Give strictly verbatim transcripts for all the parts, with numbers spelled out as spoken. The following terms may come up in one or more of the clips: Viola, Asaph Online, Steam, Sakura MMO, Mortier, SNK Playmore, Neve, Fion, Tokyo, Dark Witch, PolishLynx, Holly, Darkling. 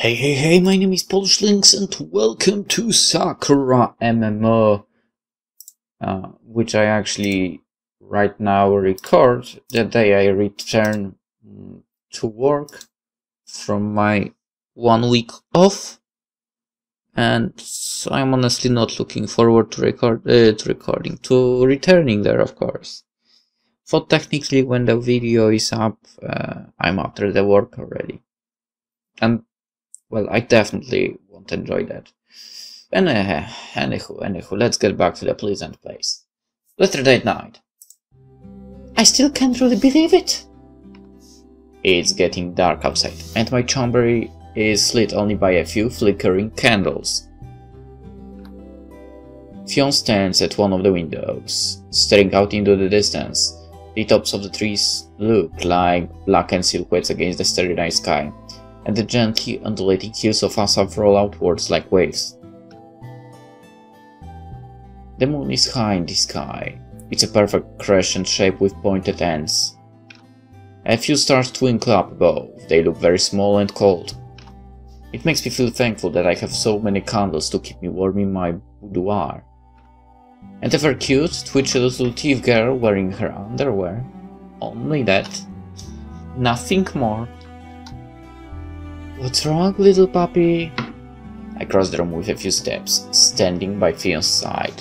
Hey, hey, hey, my name is PolishLynx and welcome to Sakura M M O, uh, which I actually right now record the day I return to work from my one week off, and I'm honestly not looking forward to record uh, to recording, to returning there, of course. So technically when the video is up, uh, I'm after the work already. And well, I definitely won't enjoy that. And uh, anywho, anywho, let's get back to the pleasant place. Saturday night. I still can't really believe it. It's getting dark outside, and my chamber is lit only by a few flickering candles. Fion stands at one of the windows, staring out into the distance. The tops of the trees look like blackened silhouettes against the starry night sky, and the gently undulating hills of Asaph roll outwards like waves. The moon is high in the sky. It's a perfect crescent shape with pointed ends. A few stars twinkle up above. They look very small and cold. It makes me feel thankful that I have so many candles to keep me warm in my boudoir. And a very cute, twitchy little thief girl wearing her underwear. Only that. Nothing more. What's wrong, little puppy? I cross the room with a few steps, standing by Fion's side.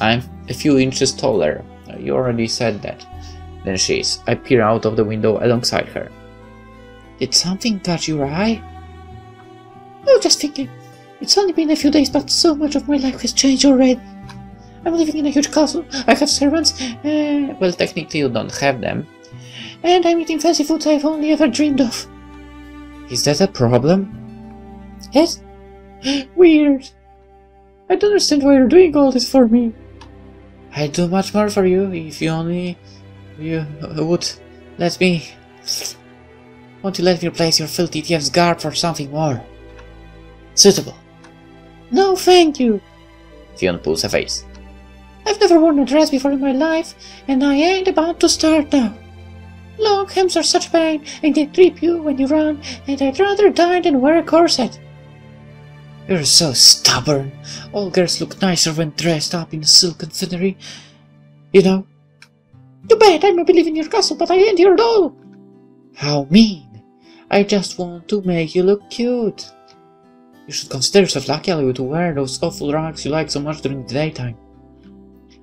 I'm a few inches taller, you already said that, than she is. I peer out of the window alongside her. Did something catch your eye? No, just thinking. It's only been a few days, but so much of my life has changed already. I'm living in a huge castle, I have servants, uh, well, technically you don't have them, and I'm eating fancy foods I've only ever dreamed of. Is that a problem? Yes? Weird. I don't understand why you're doing all this for me. I'd do much more for you if you only... you would let me... Won't you let me replace your filthy thief's garb for something more suitable? No, thank you. Fion pulls her face. I've never worn a dress before in my life, and I ain't about to start now. Long hems are such a pain, and they trip you when you run, and I'd rather die than wear a corset. You're so stubborn. All girls look nicer when dressed up in silk and finery, you know. Too bad I may be leaving your castle, but I ain't here at all. How mean. I just want to make you look cute. You should consider yourself lucky, Holly, to wear those awful rags you like so much during the daytime.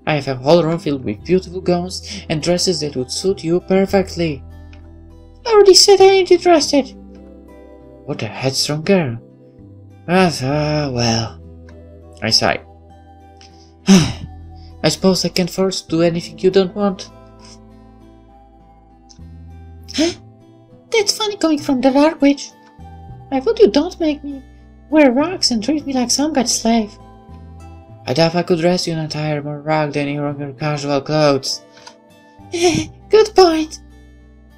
I have a whole room filled with beautiful gowns and dresses that would suit you perfectly. I already said I ain't interested. What a headstrong girl. But, ah, uh, well. I sigh. I suppose I can't force you to do anything you don't want. Huh? That's funny coming from the Dark Witch. I thought you don't make me wear rags and treat me like some god's slave. I'd have I could dress you in attire more rag than you on your casual clothes. Good point!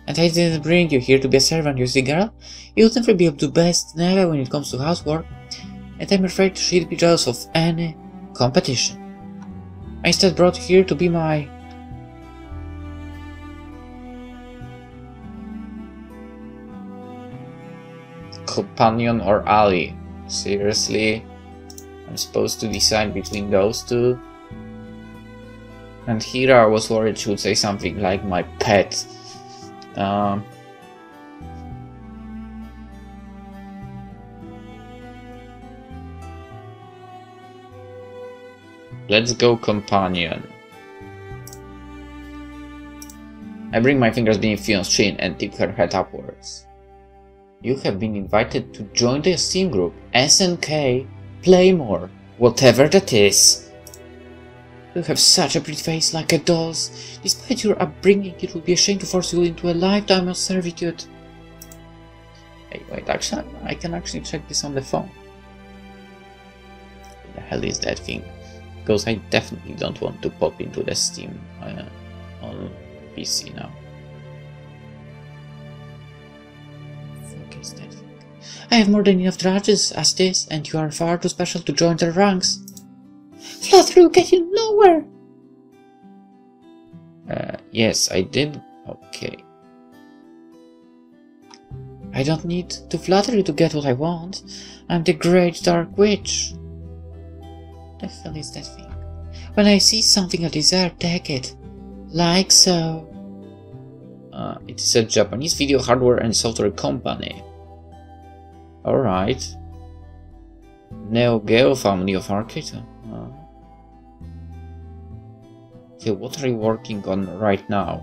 And I didn't bring you here to be a servant, you see, girl. You'll never be up to best Neve when it comes to housework, and I'm afraid she'd be jealous of any competition. I instead brought you here to be my... companion or ally. Seriously? I'm supposed to decide between those two? And here I was worried she would say something like my pet. Um, let's go companion. I bring my fingers beneath Fion's chin and tip her head upwards. You have been invited to join the Steam group S N K Playmore, whatever that is. You have such a pretty face, like a doll's. Despite your upbringing, it would be a shame to force you into a lifetime of servitude. Hey, wait, actually, I can actually check this on the phone. What the hell is that thing? Because I definitely don't want to pop into the Steam uh, on P C now. What the fuck is that? I have more than enough drudges as this, and you are far too special to join their ranks. Flutter will get you nowhere! Uh, yes, I did. Okay. I don't need to flattery to get what I want. I'm the great Dark Witch. The hell is that thing? When I see something I desire, take it. Like so. Uh, it is a Japanese video hardware and software company. Alright. Neo Geo family of arcade. Uh. Okay, what are you working on right now?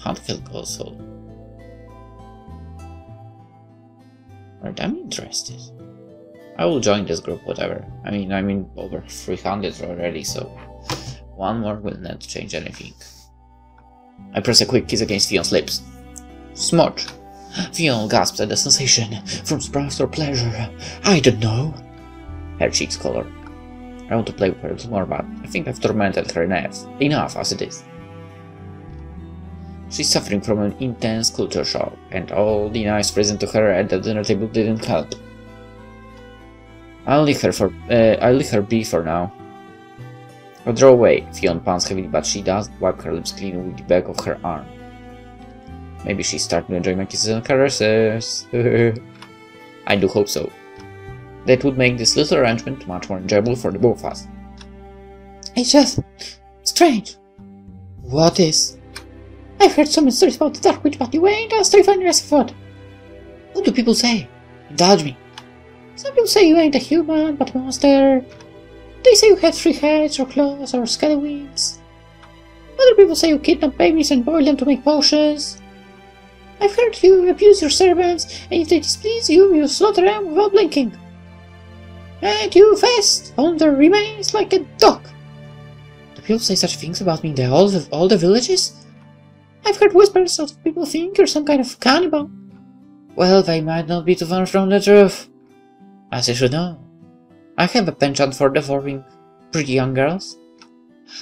Handheld console. Alright, I'm interested. I will join this group, whatever. I mean, I'm in over three hundred already, so one more will not change anything. I press a quick kiss against Fion's lips. Smudge! Fion gasped at the sensation, from surprise or pleasure. I don't know. Her cheeks color. I want to play with her a little more, but I think I've tormented her enough, enough as it is. She's suffering from an intense culture shock, and all the nice present to her at the dinner table didn't help. I'll leave her for uh, I'll leave her be for now. I'll draw away. Fion pants heavily, but she does wipe her lips clean with the back of her arm. Maybe she's starting to enjoy my kisses and caresses. I do hope so. That would make this little arrangement much more enjoyable for the both of us. It's just strange. What is? I've heard so many stories about the Dark Witch, but you ain't as terrifying as I thought. What do people say? Indulge me. Some people say you ain't a human, but a monster. They say you have three heads, or claws, or scaly wings. Other people say you kidnap babies and boil them to make potions. I've heard you abuse your servants, and if they displease you, you slaughter them without blinking. And you feast on their remains like a dog. Do people say such things about me in all the, all the villages? I've heard whispers of people think you're some kind of cannibal. Well, they might not be too far from the truth. As you should know, I have a penchant for devouring pretty young girls.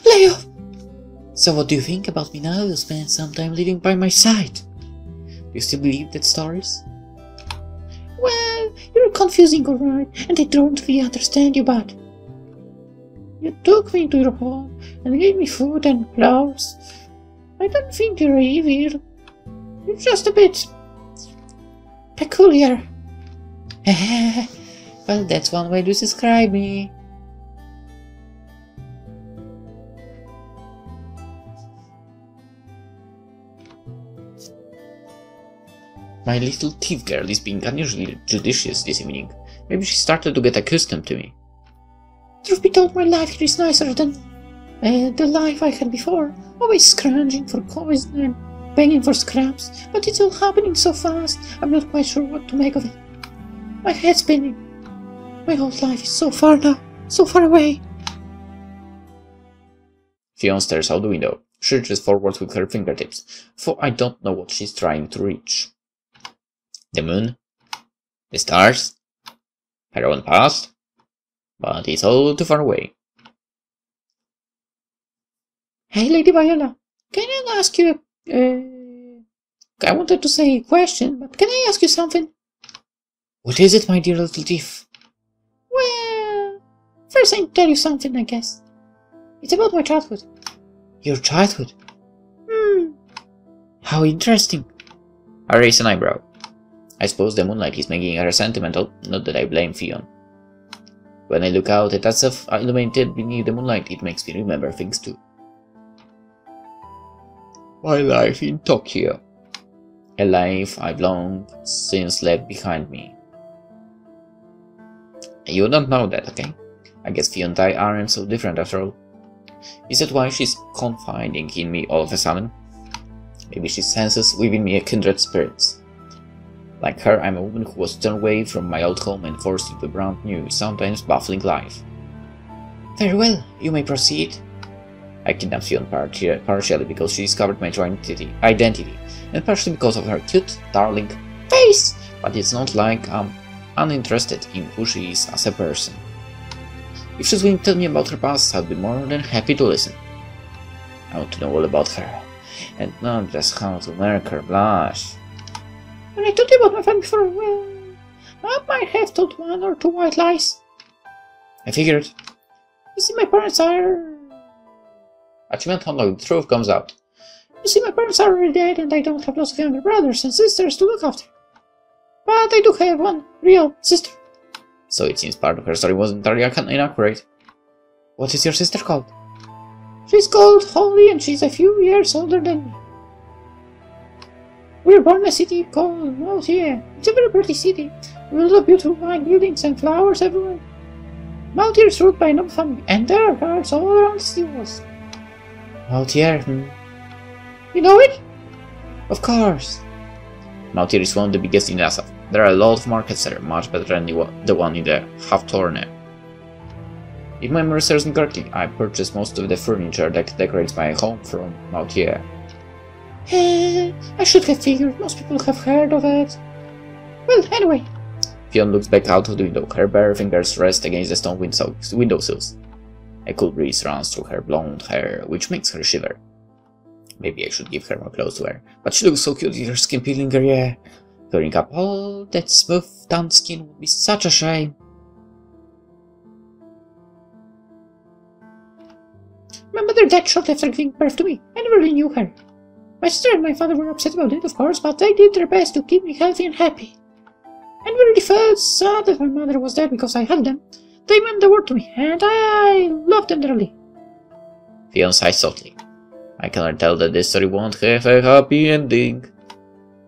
Lay off! So what do you think about me now you spend some time living by my side? Do you still believe that stories? Well, you're confusing, alright, and I don't really understand you, but... You took me into your home and gave me food and flowers. I don't think you're evil. You're just a bit... peculiar. Well, that's one way to describe me. My little thief girl is being unusually judicious this evening. Maybe she started to get accustomed to me. Truth be told, my life here is nicer than uh, the life I had before. Always scrounging for poison and begging for scraps, but it's all happening so fast, I'm not quite sure what to make of it. My head's spinning. My whole life is so far now, so far away. Fion stares out the window. She reaches forward with her fingertips, for I don't know what she's trying to reach. The moon, the stars, her own past, but it's all too far away. Hey, Lady Viola, can I ask you a... Uh, I wanted to say a question, but can I ask you something? What is it, my dear little thief? Well, first I'll tell you something, I guess. It's about my childhood. Your childhood? Hmm. How interesting. I raise an eyebrow. I suppose the moonlight is making her sentimental, not that I blame Fion. When I look out at Asaph illuminated beneath the moonlight, it makes me remember things too. My life in Tokyo. A life I've long since left behind me. You don't know that, okay? I guess Fion and I aren't so different after all. Is that why she's confiding in me all of a sudden? Maybe she senses within me a kindred spirit. Like her, I'm a woman who was turned away from my old home and forced into a brand new, sometimes baffling life. Very well, you may proceed. I kidnapped Fion partially because she discovered my true identity, and partially because of her cute, darling face, but it's not like I'm uninterested in who she is as a person. If she's going to tell me about her past, I'd be more than happy to listen. I want to know all about her, and not just how to make her blush. When I told you about my family before, well, I might have told one or two white lies. I figured. You see, my parents are... Achievement unlocked. The truth comes out. You see, my parents are already dead and I don't have lots of younger brothers and sisters to look after. But I do have one real sister. So it seems part of her story wasn't entirely inaccurate. What is your sister called? She's called Holly and she's a few years older than me. We were born in a city called Mortier. It's a very pretty city. We love beautiful white buildings and flowers everywhere. Mortier is ruled by a noble family and there are guards all around the city walls. Mortier, hmm. You know it? Of course. Mortier is one of the biggest in Asaph. There are a lot of markets there, much better than the one in the half-torn. If my memory serves me correctly, I purchased most of the furniture that decorates my home from Mortier. Eh, I should have figured, most people have heard of it. Well, anyway. Fion looks back out of the window, her bare fingers rest against the stone windowsills. A cool breeze runs through her blonde hair, which makes her shiver. Maybe I should give her more clothes to wear, but she looks so cute with her skin peeling her hair. Covering up all that smooth, tan skin would be such a shame. My mother died shortly after giving birth to me. I never really knew her. My sister and my father were upset about it, of course, but they did their best to keep me healthy and happy. I never really felt sad that my mother was dead because I helped them. They meant the world to me, and I loved them dearly. Fion sighs softly. I cannot tell that this story won't have a happy ending.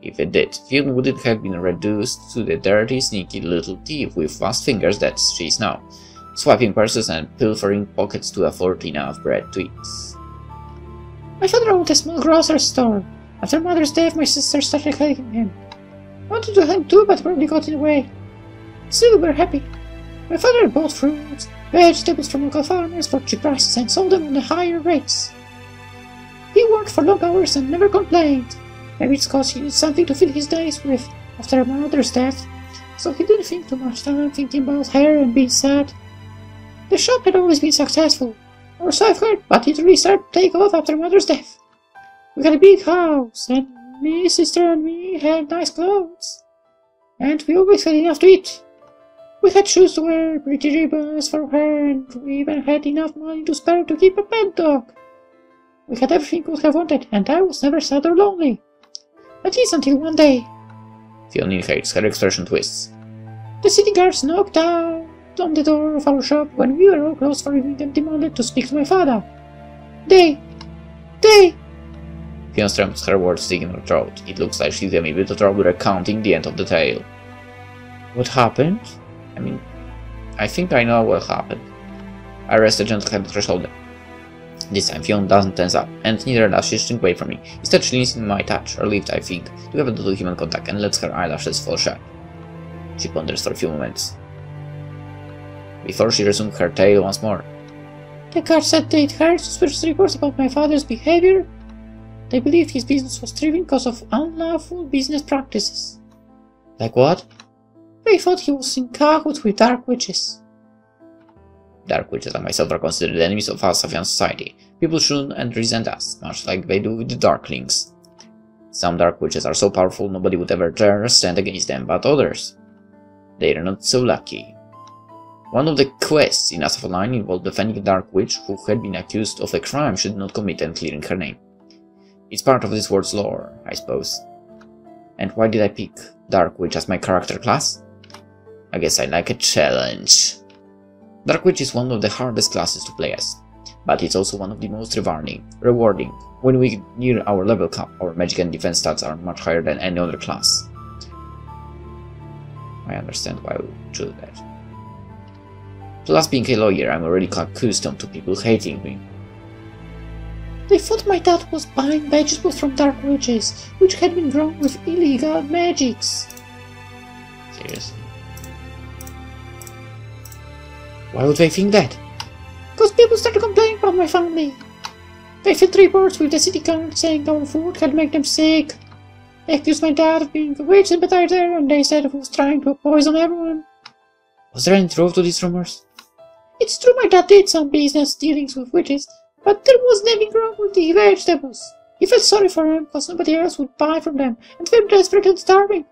If it did, Fion wouldn't have been reduced to the dirty, sneaky little thief with fast fingers that she is now, swapping purses and pilfering pockets to afford enough bread to eat. My father owned a small grocery store. After mother's death, my sister started helping him. I wanted to help too, but probably got in the way. Still, we're happy. My father bought fruits, vegetables from local farmers for cheap prices and sold them on the higher rates. He worked for long hours and never complained. Maybe it's cause he needed something to fill his days with after my mother's death, so he didn't think too much time thinking about her and being sad. The shop had always been successful, or so I've heard, but it really started to take off after mother's death. We had a big house, and my sister and me had nice clothes, and we always had enough to eat. We had shoes to wear, pretty ribbons for her, and we even had enough money to spare to keep a pet dog. We had everything we could have wanted, and I was never sad or lonely. At least until one day. Fion inhales, her expression twists. The city guards knocked out on the door of our shop when we were all closed for evening and demanded to speak to my father. They... They... Fion strums her words sticking in her throat. It looks like she's having a bit of trouble recounting the end of the tale. What happened? I mean, I think I know what happened. I rest a gentle hand on her shoulder. This time Fion doesn't tense up, and neither does she shrink away from me. Instead she leans in my touch, relieved I think, to have a little human contact, and lets her eyelashes fall shut. She ponders for a few moments, before she resumes her tale once more. The guards said they'd heard suspicious reports about my father's behavior. They believed his business was thriving because of unlawful business practices. Like what? They thought he was in cahoots with Dark Witches. Dark Witches and myself are considered enemies of Asaphian society. People shun and resent us, much like they do with the Darklings. Some Dark Witches are so powerful nobody would ever dare stand against them, but others, they are not so lucky. One of the quests in Asaph Online involved defending a Dark Witch who had been accused of a crime she did not commit and clearing her name. It's part of this world's lore, I suppose. And why did I pick Dark Witch as my character class? I guess I like a challenge. Dark Witch is one of the hardest classes to play as, but it's also one of the most rewarding. Rewarding. When we near our level cap, our magic and defense stats are much higher than any other class. I understand why we chose that. Plus, being a lawyer, I'm already accustomed to people hating me. They thought my dad was buying vegetables from Dark Witches, which had been grown with illegal magics. Seriously? Why would they think that? Because people started complaining about my family. They filed reports with the city guard saying our food had made them sick. They accused my dad of being a witch sympathizer and they said he was trying to poison everyone. Was there any truth to these rumors? It's true my dad did some business dealings with witches, but there was nothing wrong with the vegetables. He felt sorry for them because nobody else would buy from them and they were desperate and starving.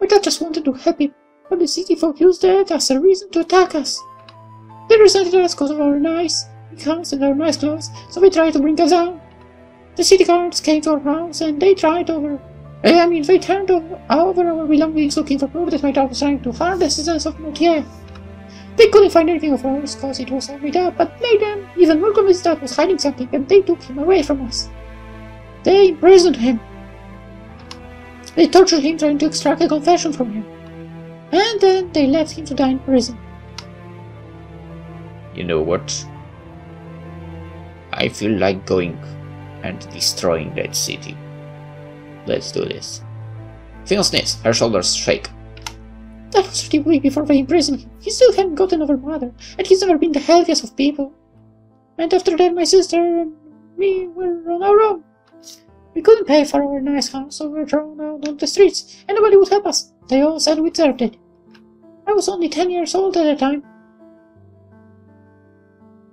My dad just wanted to help him, but the city folk used that as a reason to attack us. They resented us because of our nice house and our nice clothes, so they tried to bring us down. The city guards came to our house and they tried over. I mean, they turned over our belongings looking for proof that my dog was trying to harm the citizens of Mortier. They couldn't find anything of ours because it was all made up, but made them even more convinced that was hiding something, and they took him away from us. They imprisoned him. They tortured him trying to extract a confession from him. And then they left him to die in prison. You know what? I feel like going and destroying that city. Let's do this. Fion sneezes, her shoulders shake. That was thirty weeks before they imprisoned him. He still hadn't gotten over mother, and he's never been the healthiest of people. And after that, my sister and me were on our own. We couldn't pay for our nice house, so we were thrown out on the streets, and nobody would help us. They all said we deserved it. I was only ten years old at the time.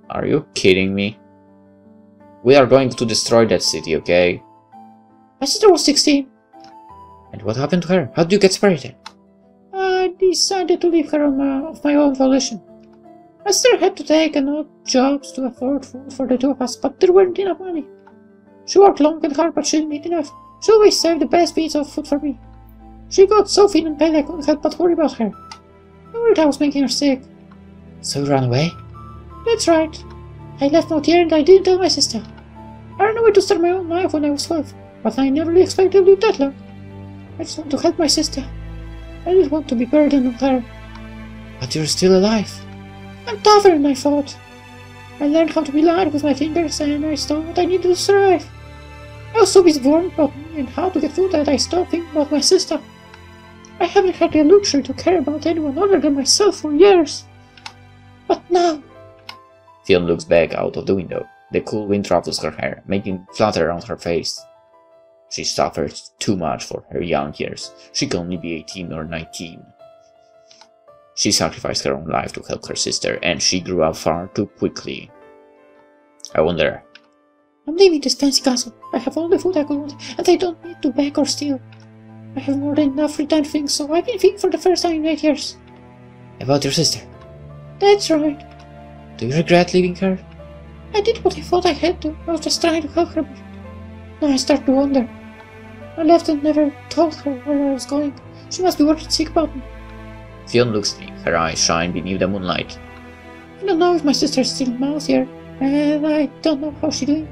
Are you kidding me? We are going to destroy that city, okay? My sister was sixteen. And what happened to her? How did you get separated? I decided to leave her on my, of my own volition. My sister had to take an odd jobs to afford food for the two of us, but there weren't enough money. She worked long and hard, but she didn't eat enough. She always saved the best bits of food for me. She got so thin and pale I couldn't help but worry about her. I worried I was making her sick. So you ran away? That's right. I left Mortier and I didn't tell my sister. I ran away to start my own life when I was twelve, but I never expected to live that long. I just want to help my sister. I didn't want to be burdened on her. But you're still alive. I'm tougher than I thought. I learned how to be light with my fingers and I stole what I needed to survive. I was so busy worrying about me and how to get food that I stopped thinking about my sister. I haven't had the luxury to care about anyone other than myself for years. But now... Fion looks back out of the window. The cool wind ruffles her hair, making it flutter around her face. She suffered too much for her young years. She could only be eighteen or nineteen. She sacrificed her own life to help her sister, and she grew up far too quickly. I wonder... I'm leaving this fancy castle. I have all the food I could want, and I don't need to beg or steal. I have more than enough returned things, so I can think for the first time in eight years. About your sister? That's right. Do you regret leaving her? I did what I thought I had to. I was just trying to help her. Now I start to wonder. I left and never told her where I was going. She must be worried sick about me. Fion looks at me. Her eyes shine beneath the moonlight. I don't know if my sister is still out here, and I don't know how she's doing.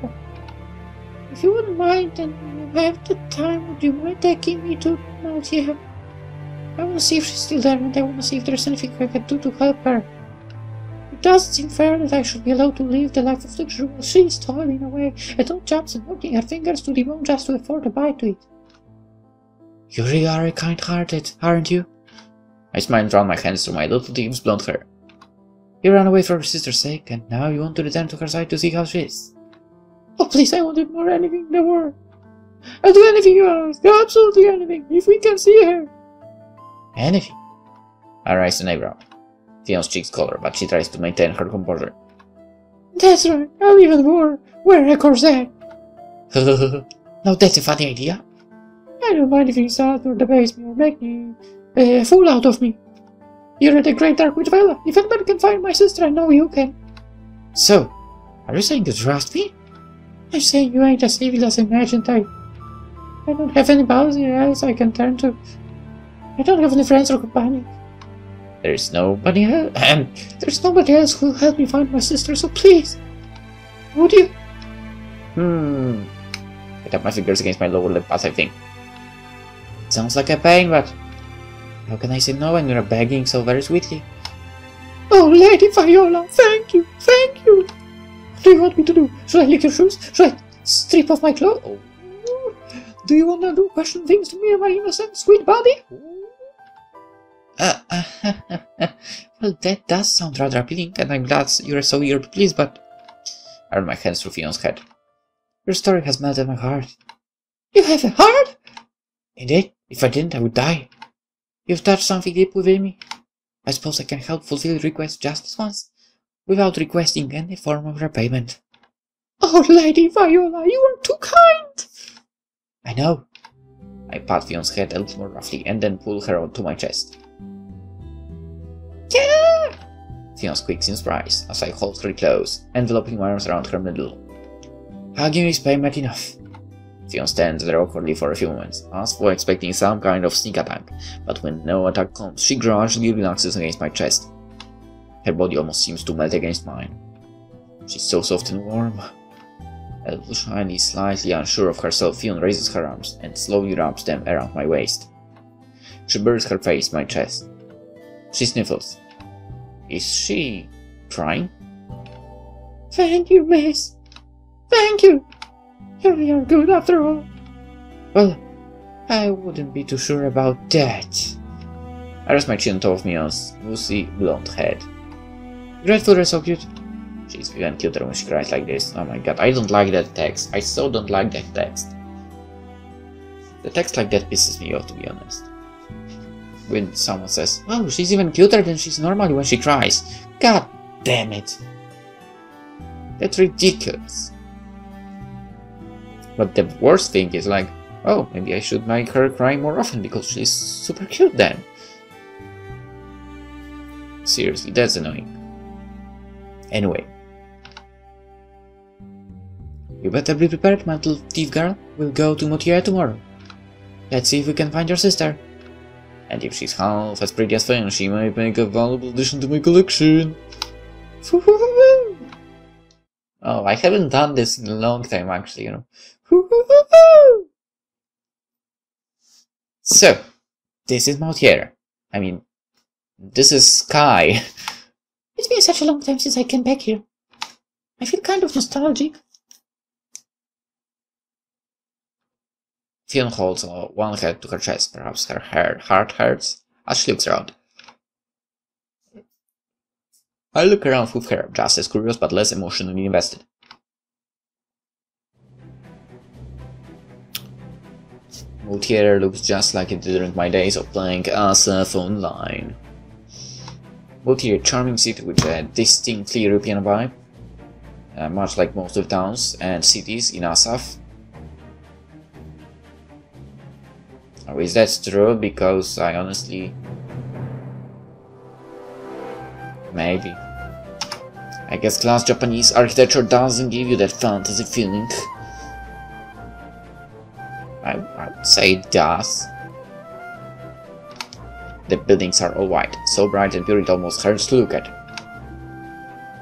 If you wouldn't mind and you have the time, would you mind taking me to out here? I want to see if she's still there, and I want to see if there's anything I can do to help her. It doesn't seem fair that I should be allowed to live the life of luxury while she is toiling away at all jobs and working her fingers to the bone just to afford a bite to eat. You really are kind-hearted, aren't you? I smile and run my hands through my little team's blonde hair. You ran away for your sister's sake, and now you want to return to her side to see how she is. Oh please, I wanted more anything in the world. I'll do anything you ask, absolutely anything, if we can see her. Anything? I raise an eyebrow. Fion's cheeks color, but she tries to maintain her composure. That's right, I'll even more wear a corset. Now that's a funny idea. I don't mind if you insult or debase me or make me a uh, fool out of me. You're the great Dark Witch Viola. If anybody can find my sister, I know you can. So, are you saying you trust me? I'm saying you ain't as evil as I imagined. I, I don't have anybody else I can turn to. I don't have any friends or companions. There's nobody else, and there's nobody else who'll help me find my sister, so please, would you? Hmm. I tap my fingers against my lower lip as I think. It sounds like a pain, but how can I say no when you're begging so very sweetly? Oh, Lady Viola, thank you, thank you. What do you want me to do? Should I lick your shoes? Should I strip off my clothes? Oh. Do you want to do question things to me and my innocent, sweet body? Uh, uh, well, that does sound rather appealing, and I'm glad you're so eager to please, but... I run my hands through Fion's head. Your story has melted my heart. You have a heart? Indeed. If I didn't, I would die. You've touched something deep within me. I suppose I can help fulfill your request just this once, without requesting any form of repayment. Oh, Lady Viola, you are too kind! I know. I pat Fion's head a little more roughly, and then pull her onto my chest. Yeah! Fion squeaks in surprise as I hold her close, enveloping my arms around her middle. Hugging is payment enough. Fion stands there awkwardly for a few moments, as for expecting some kind of sneak attack, but when no attack comes, she gradually relaxes against my chest. Her body almost seems to melt against mine. She's so soft and warm. A little shyly, slightly unsure of herself, Fion raises her arms and slowly wraps them around my waist. She buries her face in my chest. She sniffles. Is she crying? Thank you, miss. Thank you. Here we are good after all. Well, I wouldn't be too sure about that. I rest my chin on top of Mion's loosely blonde head. Grateful they're so cute. She's even cuter when she cries like this. Oh my god, I don't like that text. I so don't like that text. The text like that pisses me off, to be honest. When someone says, oh, she's even cuter than she's normally when she cries. God damn it. That's ridiculous. But the worst thing is like, oh, maybe I should make her cry more often because she's super cute then. Seriously, that's annoying. Anyway. You better be prepared, my little thief girl. We'll go to Mortier tomorrow. Let's see if we can find your sister. And if she's half as pretty as Fion, she might make a valuable addition to my collection. Oh, I haven't done this in a long time, actually, you know. So, this is Mortier. I mean, this is Sky. It's been such a long time since I came back here. I feel kind of nostalgic. Fion holds one hand to her chest, perhaps her hair, heart hurts, as she looks around. I look around with her, just as curious but less emotionally invested. Mortier looks just like it did during my days of playing Asaph Online. Mortier, a charming city with a distinctly European vibe, uh, much like most of the towns and cities in Asaph. Or is that true? Because I honestly... Maybe. I guess class Japanese architecture doesn't give you that fantasy feeling. I, I would say it does. The buildings are all white, so bright and pure it almost hurts to look at.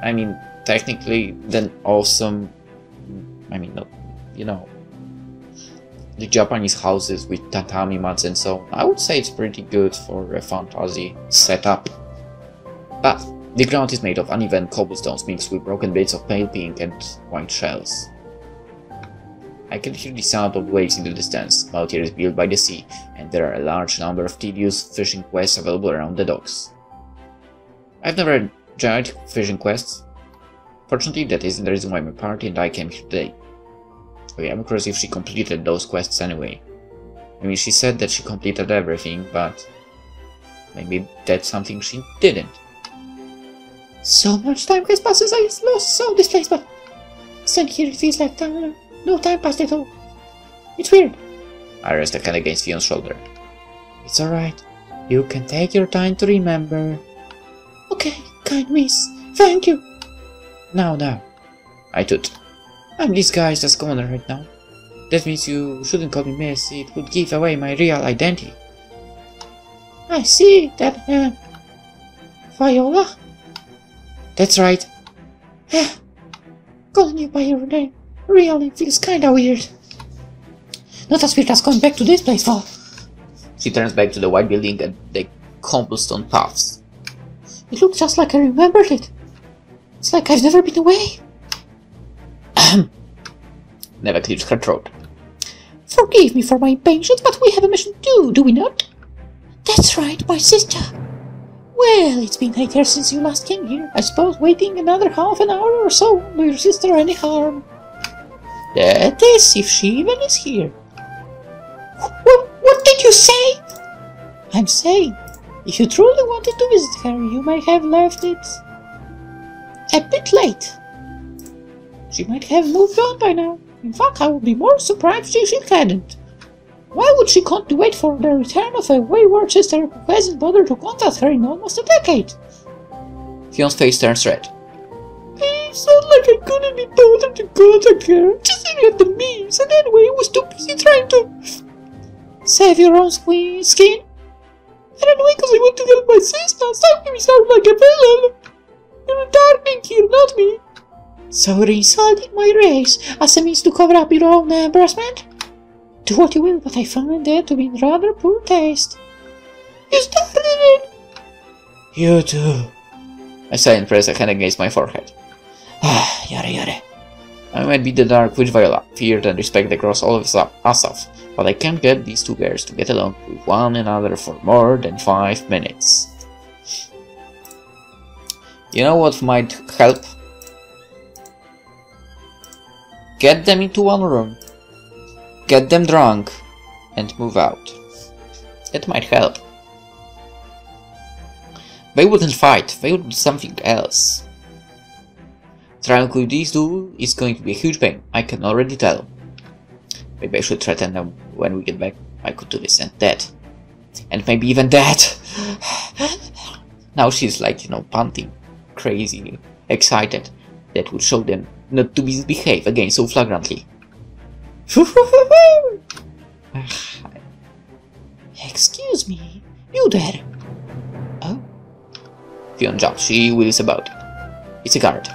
I mean, technically, then awesome... I mean, no, you know... The Japanese houses with tatami mats and so on. I would say it's pretty good for a fantasy setup. But... the ground is made of uneven cobblestones mixed with broken bits of pale pink and white shells. I can hear the sound of waves in the distance. Mortier is built by the sea, and there are a large number of tedious fishing quests available around the docks. I've never enjoyed fishing quests. Fortunately, that isn't the reason why my party and I came here today. Okay, I'm curious if she completed those quests anyway. I mean, she said that she completed everything, but maybe that's something she didn't. So much time has passed since I lost so this place, but stand here it feels like time, no time passed at all. It's weird. I rest a hand against Fion's shoulder. It's alright. You can take your time to remember. Okay, kind miss. Thank you. Now, now. I toot. I'm disguised as commoner right now. That means you shouldn't call me miss. It would give away my real identity. I see that. Uh, Viola? That's right. Calling you by your name really feels kinda weird. Not as weird as going back to this place, though. She turns back to the white building and the cobblestone paths. It looks just like I remembered it. It's like I've never been away. Never clears her throat. Forgive me for my impatience, but we have a mission too, do we not? That's right, my sister. Well, it's been eight years since you last came here. I suppose waiting another half an hour or so won't do your sister any harm. That is, if she even is here. What, what did you say? I'm saying, if you truly wanted to visit her, you may have left it a bit late. She might have moved on by now. In fact, I would be more surprised if she hadn't. Why would she come to wait for the return of a wayward sister who hasn't bothered to contact her in almost a decade? Fion's face turns red. You sound like I couldn't be bothered to contact her. Just even at the memes, and anyway, I was too busy trying to save your own skin. And anyway, because I want to help my sister, stop me sound like a villain. You're a darling here, not me. Sorry, insulting my race as a means to cover up your own embarrassment. Do what you will, but I found that to be in rather poor taste. You started it! You too. I said and pressed a hand against my forehead. Ah, yare yare. I might be the Dark Witch Viola, feared and respected across all of Asaph, but I can't get these two girls to get along with one another for more than five minutes. You know what might help? Get them into one room, get them drunk, and move out. It might help. They wouldn't fight, they would do something else. Trying to these two is going to be a huge pain, I can already tell. Maybe I should threaten them when we get back. I could do this and that. And maybe even that! Now she's like, you know, panting, crazy, excited. That would show them not to misbehave again so flagrantly. Excuse me, you there? Oh? Fion jumps, she wheels about. It's a guard.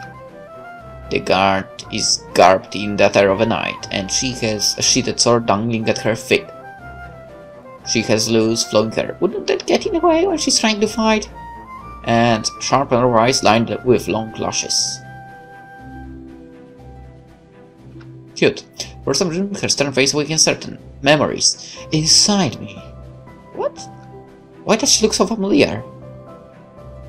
The guard is garbed in the attire of a knight, and she has a sheathed sword dangling at her feet. She has loose flowing hair. Wouldn't that get in the way when she's trying to fight? And sharp her eyes lined with long lashes. Cute. For some reason, her stern face awakens certain memories inside me. What? Why does she look so familiar?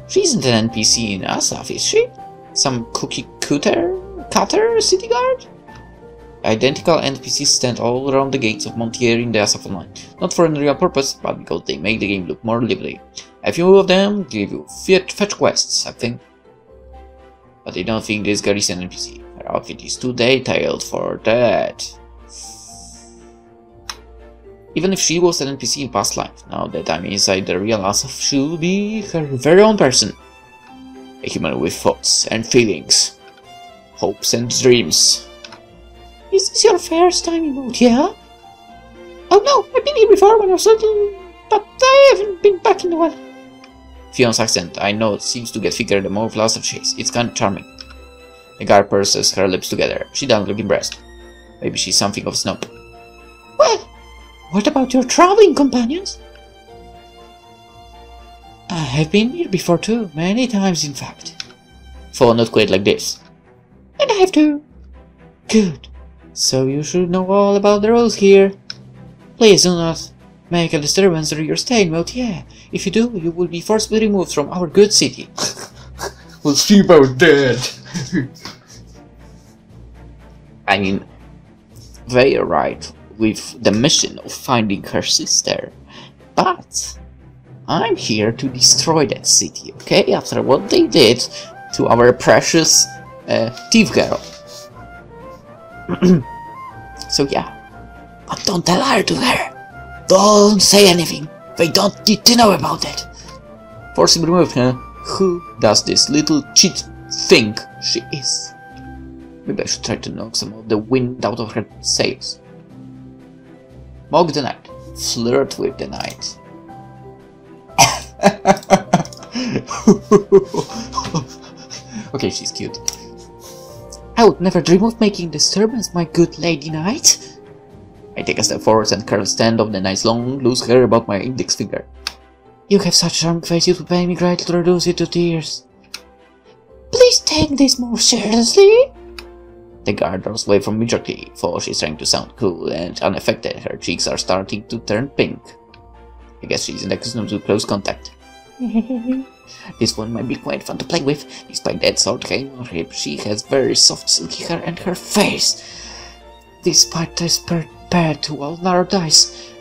She isn't an N P C in Asaph, is she? Some cookie cutter, cutter city guard? Identical N P Cs stand all around the gates of Mortier in the Asaph Online. Not for any real purpose, but because they make the game look more lively. A few of them give you fetch quests, I think. But I don't think this girl is an N P C. Her outfit is too detailed for that. Even if she was an N P C in past life, now that I'm inside the real Asaph, she will be her very own person. A human with thoughts and feelings, hopes and dreams. Is this your first time in Mortier? Oh no, I've been here before when I was little, but I haven't been back in a while. Fion's accent, I know, seems to get thicker the more Asaph she is. It's kind of charming. The guard purses her lips together. She doesn't look impressed. Maybe she's something of a snob. Well, what about your traveling companions? I have been here before too, many times in fact. For not quite like this. And I have too. Good. So you should know all about the rules here. Please do not make a disturbance during your stay in Mortier. If you do, you will be forcibly removed from our good city. We'll see about that. I mean, they arrived with the mission of finding her sister, but I'm here to destroy that city, okay? After what they did to our precious uh, thief girl. So yeah, but don't tell her to her. Don't say anything. They don't need to know about it. Force him removed, huh? Who does this little cheat think she is? Maybe I should try to knock some of the wind out of her sails. Mock the night. Flirt with the night. Okay, she's cute. I would never dream of making disturbance, my good lady knight. I take a step forward and curl stand off the knight's long, loose hair about my index finger. You have such a charming face, it would pay me greatly to reduce it to tears. Please take this more seriously. The guard draws away from me jerky, for she's trying to sound cool and unaffected. Her cheeks are starting to turn pink. I guess she's accustomed to close contact. This one might be quite fun to play with. Despite that sword hanging on her hip, she has very soft silky hair and her face. Despite this prepared to all narrow dice.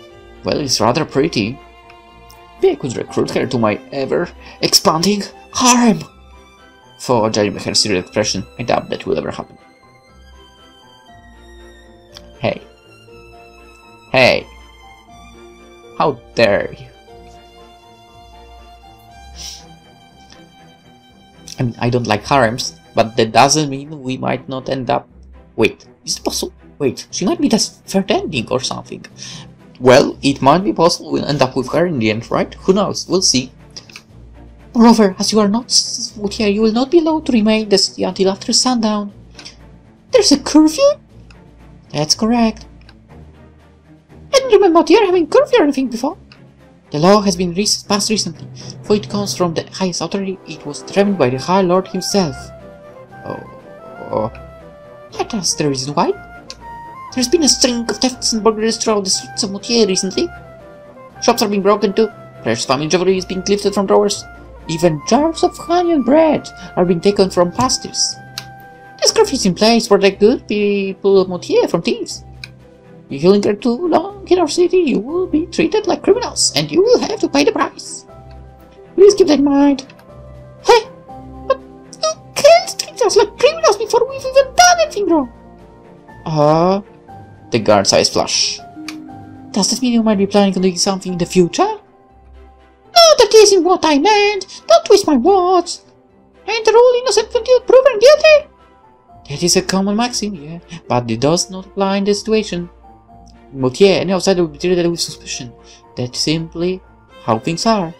Well, it's rather pretty. Maybe I could recruit her to my ever-expanding harem. For judging by her serious expression, I doubt that will ever happen. Hey. Hey. How dare you? I mean, I don't like harems, but that doesn't mean we might not end up... Wait, is it possible? Wait, she might be just fair ending or something. Well, it might be possible we'll end up with her in the end, right? Who knows? We'll see. Moreover, as you are not here, you will not be allowed to remain the city until after sundown. There's a curfew? That's correct. I don't remember Mortier having curfew or anything before. The law has been passed recently, for it comes from the highest authority. It was determined by the High Lord himself. Oh, oh. That is the reason why. There's been a string of thefts and burglaries throughout the streets of Mortier recently. Shops are being broken too. Fresh family jewelry is being lifted from drawers. Even jars of honey and bread are being taken from pastries. This curfew is in place to protect good people of Mortier from thieves. If you linger too long in our city, you will be treated like criminals, and you will have to pay the price. Please keep that in mind. Hey, but you can't treat us like criminals before we've even done anything wrong. Uh, the guard's eyes flush. Does that mean you might be planning on doing something in the future? No, that isn't what I meant. Don't twist my words. And they're all innocent until proven guilty. That is a common maxim, yeah, but it does not apply in this situation. Mortier, any outsider will be treated with suspicion. That's simply how things are.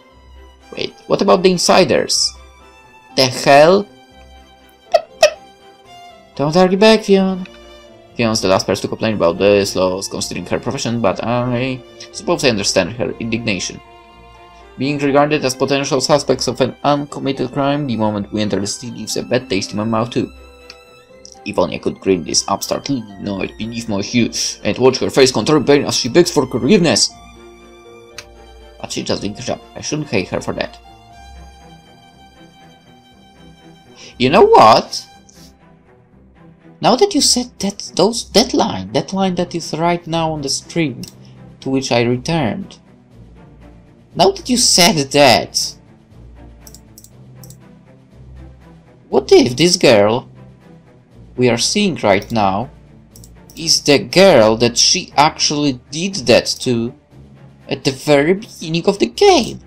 Wait, what about the insiders? The hell? Don't argue back, Fion. Fion's the last person to complain about these laws, considering her profession, but I suppose I understand her indignation. Being regarded as potential suspects of an uncommitted crime, the moment we enter the city leaves a bad taste in my mouth too. If only I could grin this upstart little note beneath my hue and watch her face contort in pain as she begs for forgiveness. But she just didn't up. I shouldn't hate her for that. You know what? Now that you said that, those that line, that line that is right now on the stream, to which I returned. Now that you said that, what if this girl we are seeing right now is the girl that she actually did that to at the very beginning of the game?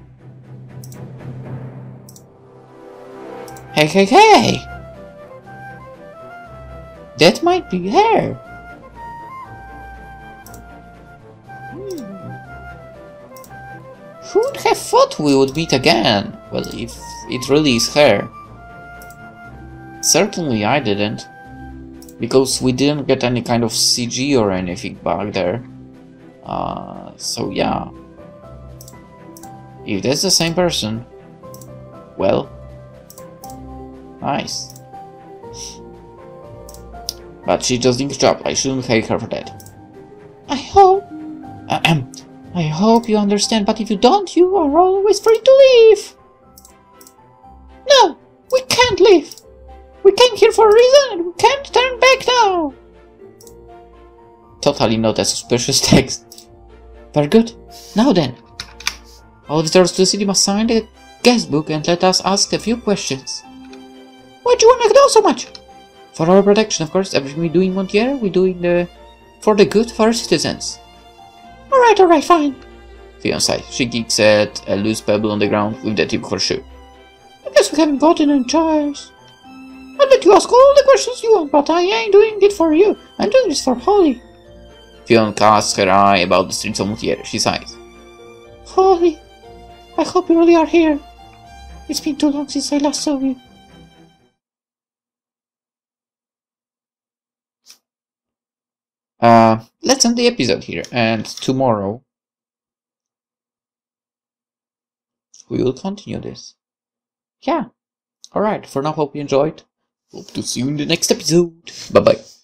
Hey, hey, hey! That might be her! Hmm. Who would have thought we would meet again? Well, if it really is her. Certainly I didn't. Because we didn't get any kind of C G or anything back there. Uh, so yeah. If that's the same person, well, nice. But she just didn't stop. I shouldn't hate her for that. I hope... Ahem. I hope you understand, but if you don't, you are always free to leave. No, we can't leave. We came here for a reason and we can't turn back now! Totally not a suspicious text. Very good. Now then. All visitors to the city must sign the guest book and let us ask a few questions. Why do you want to know so much? For our protection, of course. Everything we do in Mortier, we do in the... for the good for our citizens. Alright, alright, fine. Fion sighed. She kicks at a loose pebble on the ground with the tip of her shoe. I guess we haven't gotten any choice. I'll let you ask all the questions you want, but I ain't doing it for you. I'm doing this for Holly. Fion casts her eye about the streets of Mortier. She sighs. Holly, I hope you really are here. It's been too long since I last saw you. Uh, let's end the episode here, and tomorrow we will continue this. Yeah. Alright, for now, hope you enjoyed. Hope to see you in the next episode. Bye bye.